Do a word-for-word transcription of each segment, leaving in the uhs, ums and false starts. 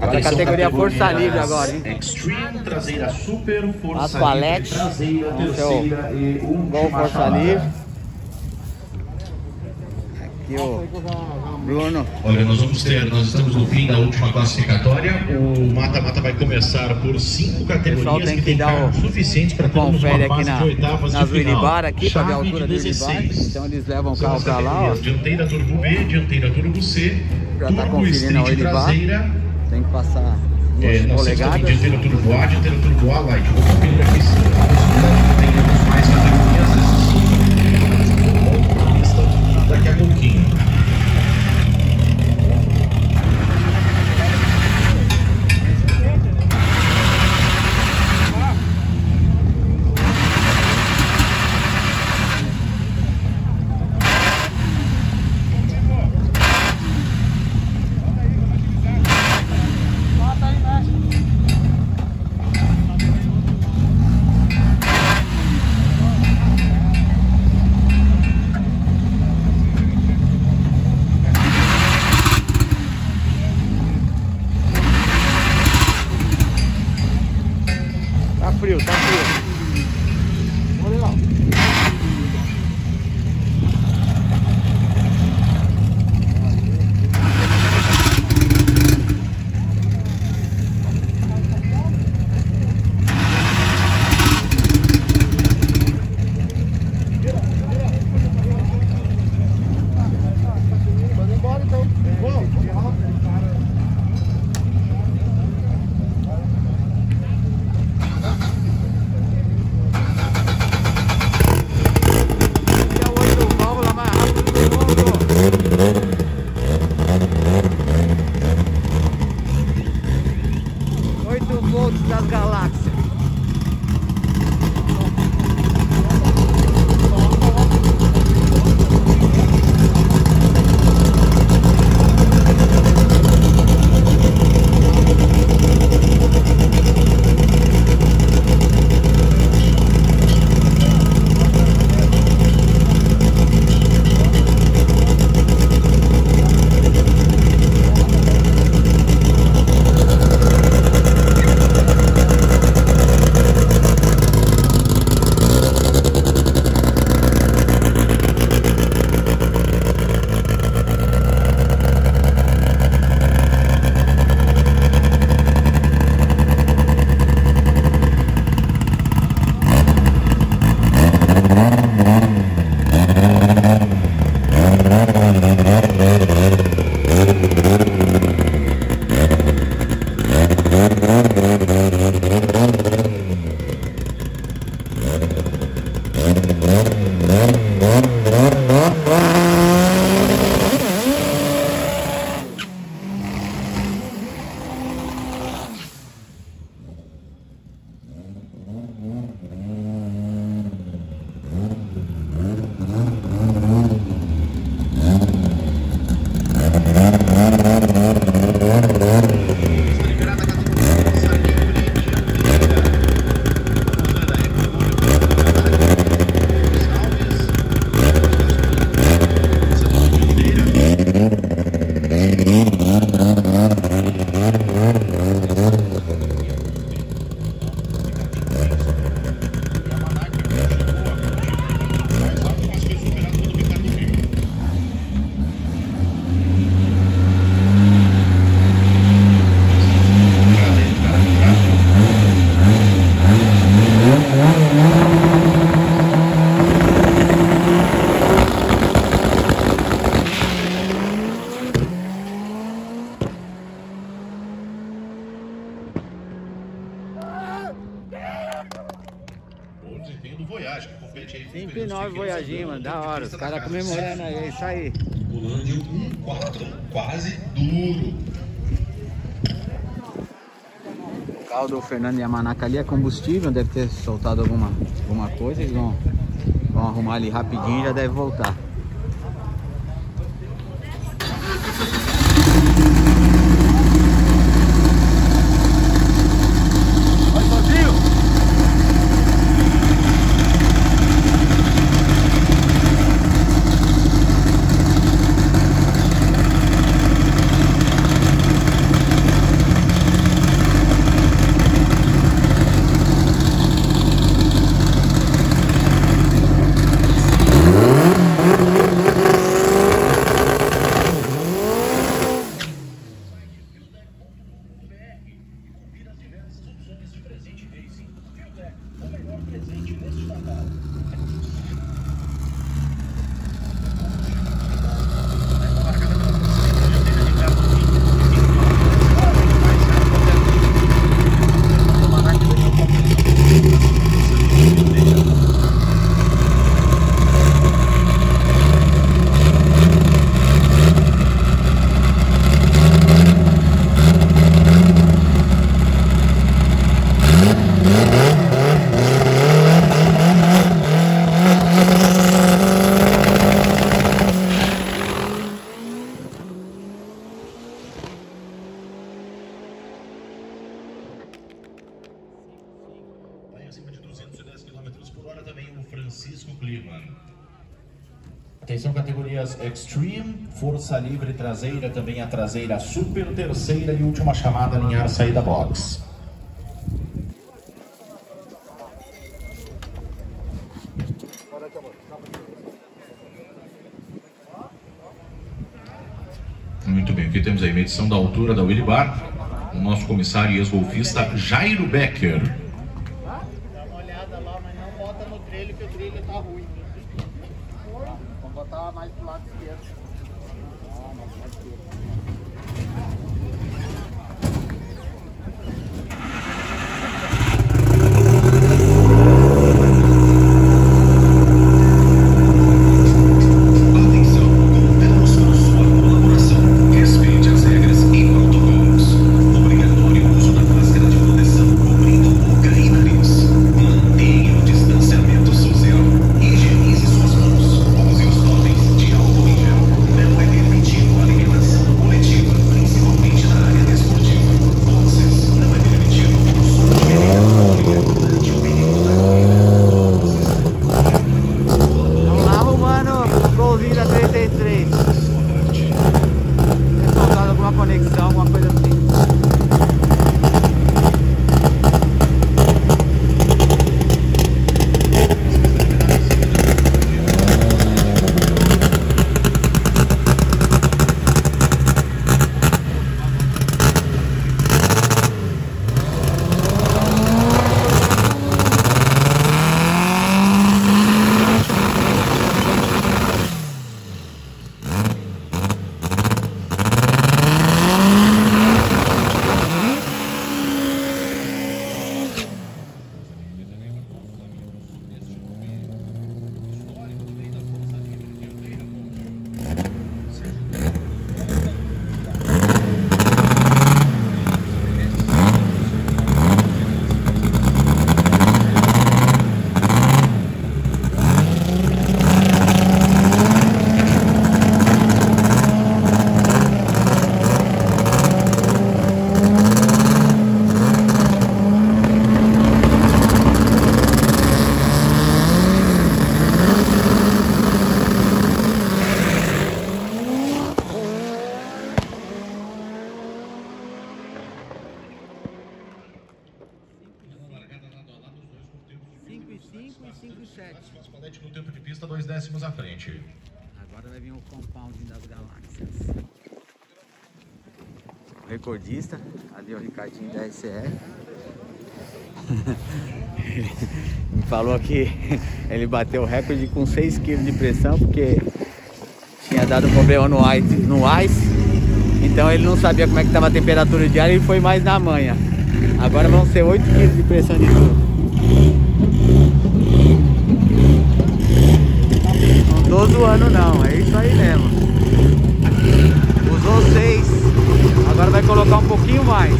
Agora é a categoria Força Livre agora, hein? Extreme, traseira super, força as paletes, traseira, terceira e última Força Livre. Aqui o Bruno. Olha, nós vamos ter, nós estamos no fim da última classificatória. O mata-mata vai começar por cinco categorias tem que, que tem carro suficiente para termos uma base na, de oitavas de final. Aqui para ver a altura do Uribar. Então eles levam o carro para lá, ó. Dianteira Turbo B, dianteira Turbo C. Já tá conferindo a Uribar. Tem que passar é, nós polegadas. Nós dianteira Turbo A, dianteira Turbo A Light. Vamos ver aqui se temos mais categorias daqui a pouquinho. Os caras comemorando aí, é isso aí. O Lândio um quatro, quase duro. O carro do Fernando Yamanaka ali é combustível, deve ter soltado alguma, alguma coisa. Eles vão, vão arrumar ali rapidinho e já deve voltar. Francisco Clima. Atenção, categorias Extreme, força livre traseira, também a traseira super terceira e última chamada, alinhar, saída box. Muito bem, aqui temos a medição da altura da Willy Bar, o nosso comissário e ex-golfista Jairo Becker. Dá uma olhada lá, mas não bota no trilho, que o trilho tá ruim. Vamos botar mais pro lado esquerdo. cinco e sete. No tempo de pista, dois décimos à frente. Agora vai vir o compound das galáxias. Recordista, ali é o Ricardinho da I C R. Me falou que ele bateu o recorde com seis quilos de pressão, porque tinha dado problema no ice, no ice. Então ele não sabia como é que estava a temperatura de ar e foi mais na manha. Agora vão ser oito quilos de pressão de tudo. Não tô zoando não, é isso aí mesmo. Usou seis, agora vai colocar um pouquinho mais.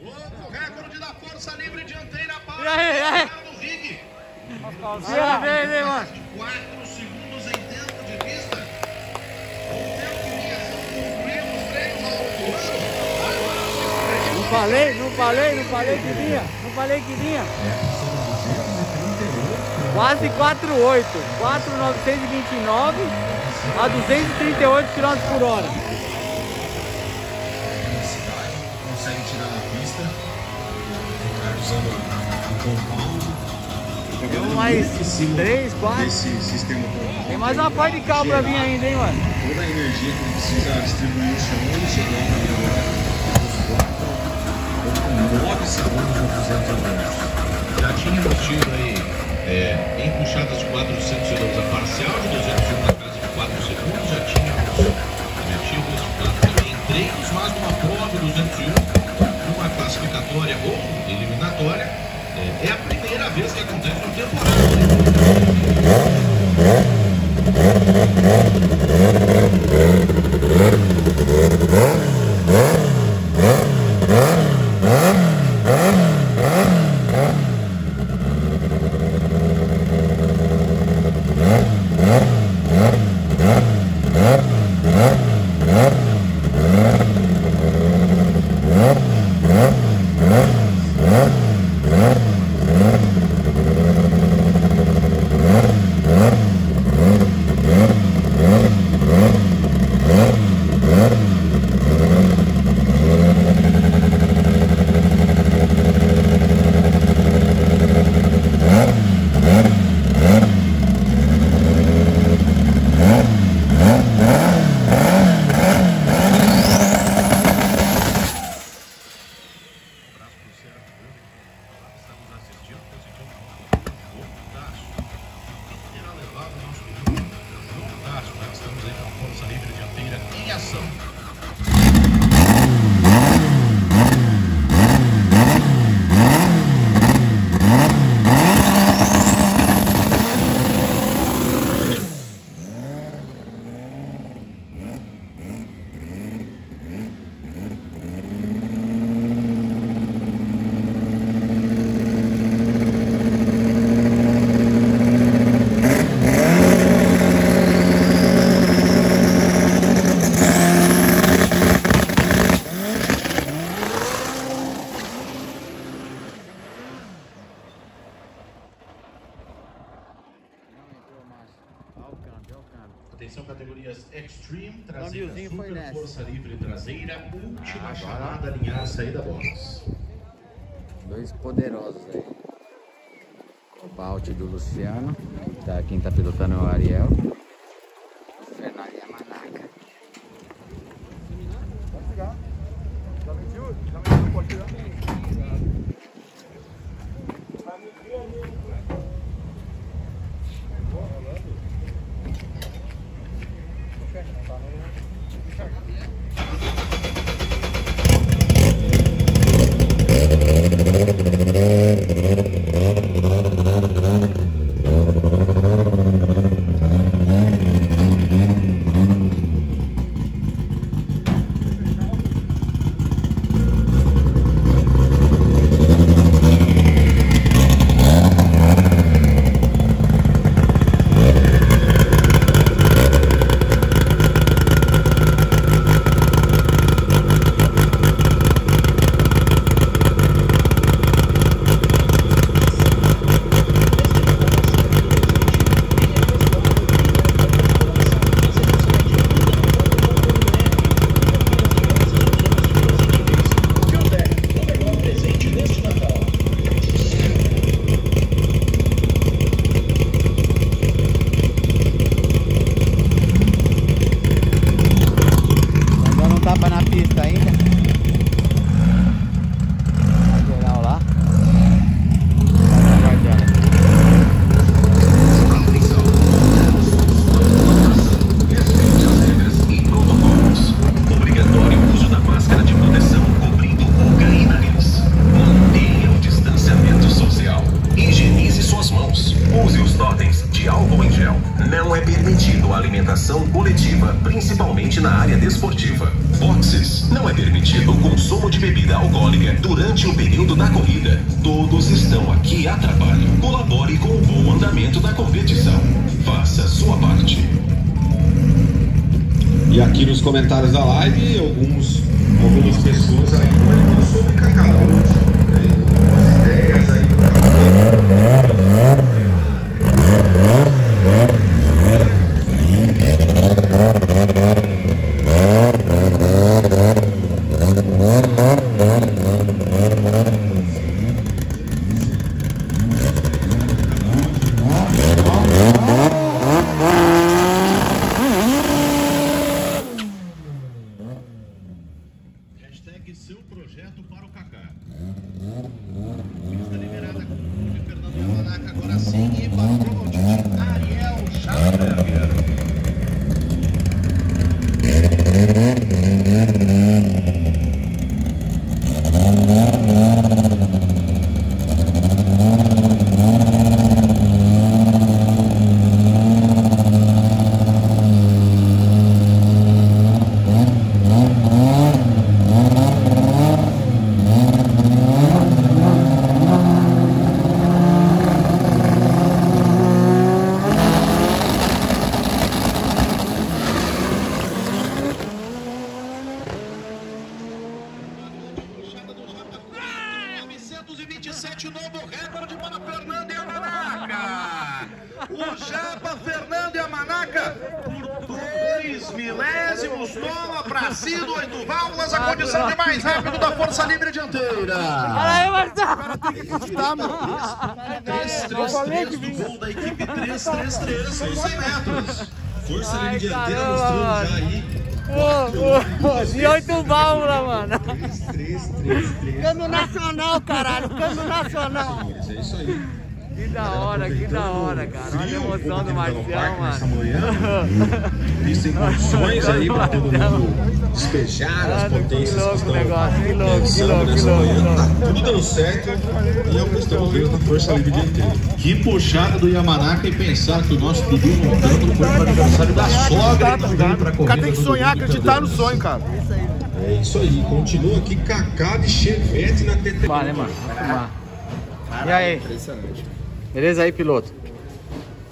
Novo recorde da força livre dianteira para o Rick. quatro segundos em dentro de pista. Não falei, não falei, não falei que vinha. Não falei que vinha. Quase quatro oito. quatro mil novecentos e vinte e nove a duzentos e trinta e oito km por hora. Consegue tirar na pista. Ricardo usando o compound. Tem mais três, quatro. Tem mais uma parte de carro pra vir ainda, hein, mano? Toda a energia que precisa distribuir o chão, ele chegou na minha hora. nove segundos no duzentos e noventa. Já tínhamos tido aí, é, em puxadas de quatrocentos e doze, a parcial de duzentos e um na casa de quatro segundos. Já tínhamos, já tínhamos também treinos, mais uma prova de duzentos e um, uma classificatória ou eliminatória. É a primeira vez que acontece no temporada. Atenção, categorias Extreme, traseira, super força livre, traseira, última ah, chamada, alinhar a saída box. Dois poderosos aí. O balde do Luciano, tá, quem tá pilotando é o Ariel. O Fernando Yamanaka. Pode pegar. Já mentiu? Já mentiu, pode pegar. Vai medir ali. Não é permitido. do consumo de bebida alcoólica durante o período da corrida. Todos estão aqui a trabalho. Colabore com o bom andamento da competição. Faça sua parte. E aqui nos comentários da live, alguns, algumas pessoas aí comentam sobre Cacaroto, algumas ideias aí do Cacaroto. três, três, três, cem metros. Força livre dianteira nos treinos aí. E oito válvulas, mano. três, três, três, três. Câmbio nacional, caralho. Câmbio nacional. É isso aí. Que da hora, que da hora, cara. Olha a emoção do Marcelo, mano. Isso em condições aí pra todo mundo despejar as potências que estão pensando nessa manhã. Tá tudo dando certo e é o que estamos vendo na força livre dianteira. Que puxada do Yamanaka, e pensar que o nosso Dudu montando foi o aniversário da sogra que tá pra corrida. O cara tem que sonhar, acreditar no sonho, cara. É isso aí, continua aqui Kaká de Chevette na T T. Vai, né, mano? Vai fumar. E aí? Impressionante. Beleza aí, piloto?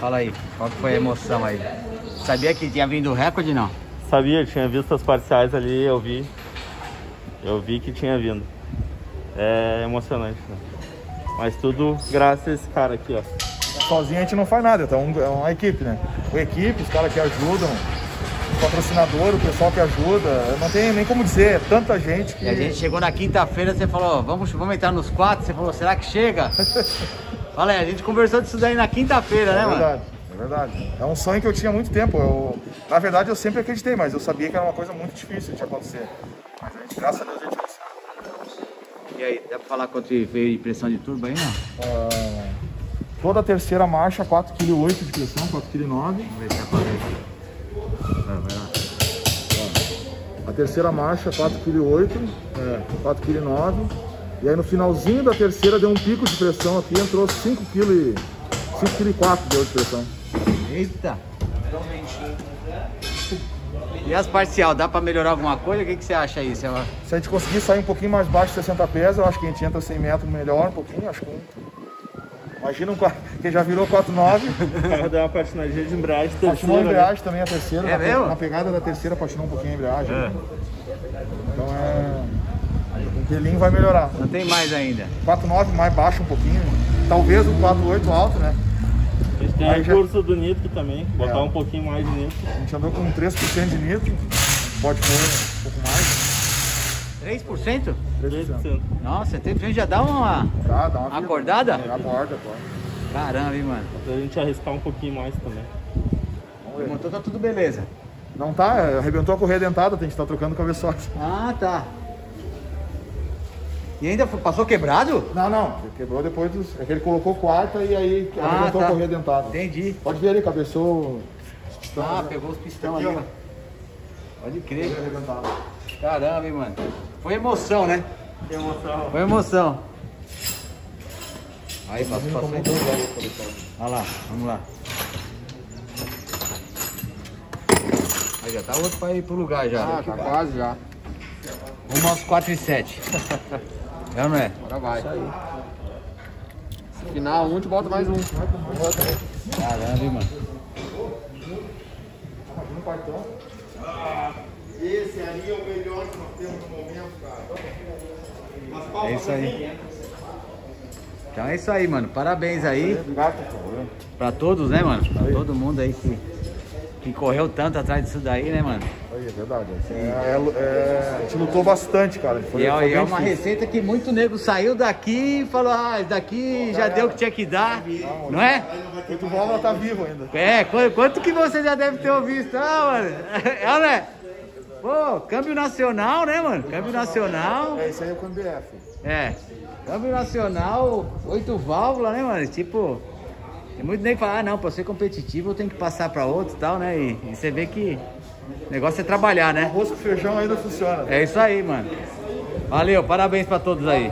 Fala aí, qual que foi a emoção aí? Sabia que tinha vindo o recorde, não? Sabia, eu tinha visto as parciais ali, eu vi. Eu vi que tinha vindo. É emocionante, né? Mas tudo graças a esse cara aqui, ó. Sozinho a gente não faz nada, então é uma equipe, né? A equipe, os caras que ajudam, o patrocinador, o pessoal que ajuda, não tem nem como dizer, é tanta gente que... E a gente chegou na quinta-feira, você falou, vamos, vamos entrar nos quatro, você falou, será que chega? Fala aí, a gente conversou disso daí na quinta-feira, né, mano? É verdade, é verdade. É um sonho que eu tinha há muito tempo. Eu, na verdade, eu sempre acreditei, mas eu sabia que era uma coisa muito difícil de acontecer. Mas a gente, graças a Deus, a gente conseguiu. E aí, dá pra falar quanto veio de pressão de turbo aí, não? É, toda a terceira marcha, quatro vírgula oito quilos de pressão, quatro vírgula nove quilos. Vamos ver se é quatro. Vai, vai lá. A terceira marcha, quatro vírgula oito quilos, é, quatro vírgula nove quilos. E aí no finalzinho da terceira deu um pico de pressão aqui, entrou cinco vírgula quatro quilos deu de pressão. Eita! E as parcial, dá pra melhorar alguma coisa? O que, que você acha aí, seu? Se a gente conseguir sair um pouquinho mais baixo de sessenta pés, eu acho que a gente entra cem metros melhor um pouquinho, acho que... Imagina um que já virou quatro vírgula nove. Vai dar uma patinadinha de embreagem terceira. Patinou a embreagem também a terceira. É mesmo? Na pegada da terceira patinou um pouquinho a embreagem. É. Então é... O telinho vai melhorar. Não tem mais ainda. quatro vírgula nove mais baixo um pouquinho. Talvez o quatro vírgula oito alto, né? A gente tem o curso já... do nitro também. Botar é. um pouquinho mais de nitro. A gente andou com três por cento de nitro. Pode pôr um pouco mais. três por cento? três por cento. Nossa, três por cento já dá uma, tá, dá uma acordada? Já acorda, acorda. Caramba, hein, mano. Pra gente arriscar um pouquinho mais também. O motor tá tudo beleza. Não tá, arrebentou a correia dentada. Tem que estar trocando o cabeçote. Ah, tá. E ainda passou quebrado? Não, não. Quebrou depois dos... É que ele colocou quarta e aí ah, arrebentou tá. a correia dentada. Entendi. Pode ver ali, cabeçou... Pistão, ah, né? Pegou os pistões ali, ó. Pode crer. Caramba, hein, mano. Foi emoção, né? Foi emoção. Foi emoção. Aí, passou, passou. Olha lá, vamos lá. Aí já tá outro pra ir pro lugar já. Ah, tá quase já. Vamos aos quatro e sete. É ou não é? Agora vai. Isso aí. Final, um te bota mais um. Caramba, hein, mano. Um quartão. Esse ali é o melhor que nós temos no momento, cara. É isso aí. Então é isso aí, mano. Parabéns aí. Pra todos, né, mano? Pra todo mundo aí que, que correu tanto atrás disso daí, né, mano? É verdade. É, é, é, a gente lutou bastante, cara. Foi, e foi é uma difícil. Receita que muito nego saiu daqui e falou, ah, daqui bom, já deu o que tinha que dar, não, não é? Muito bom, ela tá viva ainda. É, quanto que você já deve ter ouvido? Ah, mano, ela é... Pô, câmbio nacional, né, mano? Câmbio nacional... É, isso aí é o câmbio F. É, câmbio nacional, oito válvulas, né, mano? Tipo, tem muito nego que fala, ah, não, pra ser competitivo eu tenho que passar pra outro e tal, né? E, e você vê que... O negócio é trabalhar, né? O arroz com feijão ainda funciona. É isso aí, mano. Valeu, parabéns pra todos aí.